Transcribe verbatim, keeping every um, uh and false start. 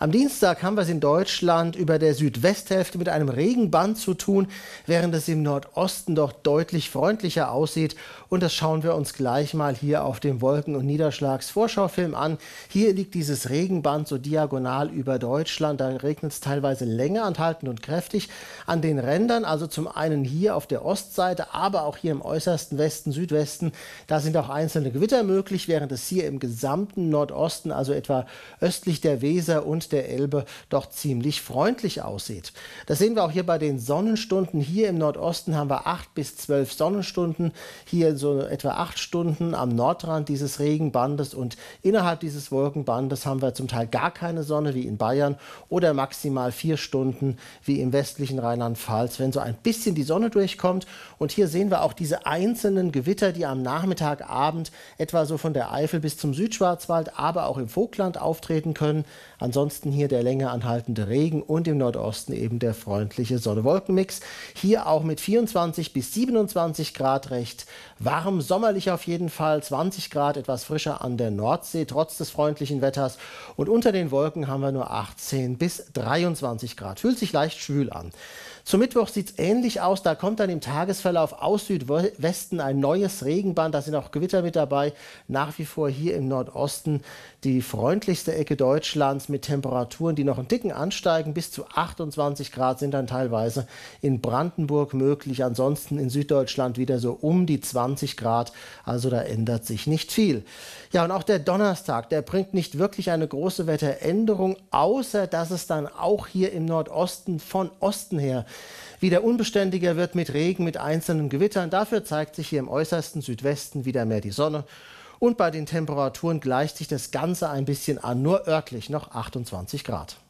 Am Dienstag haben wir es in Deutschland über der Südwesthälfte mit einem Regenband zu tun, während es im Nordosten doch deutlich freundlicher aussieht. Und das schauen wir uns gleich mal hier auf dem Wolken- und Niederschlagsvorschaufilm an. Hier liegt dieses Regenband so diagonal über Deutschland. Da regnet es teilweise länger anhaltend und kräftig an den Rändern. Also zum einen hier auf der Ostseite, aber auch hier im äußersten Westen, Südwesten. Da sind auch einzelne Gewitter möglich, während es hier im gesamten Nordosten, also etwa östlich der Weser und der Elbe, doch ziemlich freundlich aussieht. Das sehen wir auch hier bei den Sonnenstunden. Hier im Nordosten haben wir acht bis zwölf Sonnenstunden, hier so etwa acht Stunden am Nordrand dieses Regenbandes, und innerhalb dieses Wolkenbandes haben wir zum Teil gar keine Sonne, wie in Bayern, oder maximal vier Stunden, wie im westlichen Rheinland-Pfalz, wenn so ein bisschen die Sonne durchkommt. Und hier sehen wir auch diese einzelnen Gewitter, die am Nachmittagabend etwa so von der Eifel bis zum Südschwarzwald, aber auch im Vogtland auftreten können. Ansonsten hier der länger anhaltende Regen und im Nordosten eben der freundliche Sonne-Wolken-Mix. Hier auch mit vierundzwanzig bis siebenundzwanzig Grad recht warm, sommerlich auf jeden Fall, zwanzig Grad etwas frischer an der Nordsee, trotz des freundlichen Wetters. Und unter den Wolken haben wir nur achtzehn bis dreiundzwanzig Grad. Fühlt sich leicht schwül an. Zum Mittwoch sieht es ähnlich aus. Da kommt dann im Tagesverlauf aus Südwesten ein neues Regenband. Da sind auch Gewitter mit dabei. Nach wie vor hier im Nordosten die freundlichste Ecke Deutschlands mit Temperaturen Temperaturen, die noch einen Ticken ansteigen. Bis zu achtundzwanzig Grad sind dann teilweise in Brandenburg möglich. Ansonsten in Süddeutschland wieder so um die zwanzig Grad. Also da ändert sich nicht viel. Ja, und auch der Donnerstag, der bringt nicht wirklich eine große Wetteränderung, außer dass es dann auch hier im Nordosten von Osten her wieder unbeständiger wird mit Regen, mit einzelnen Gewittern. Dafür zeigt sich hier im äußersten Südwesten wieder mehr die Sonne. Und bei den Temperaturen gleicht sich das Ganze ein bisschen an, nur örtlich noch achtundzwanzig Grad.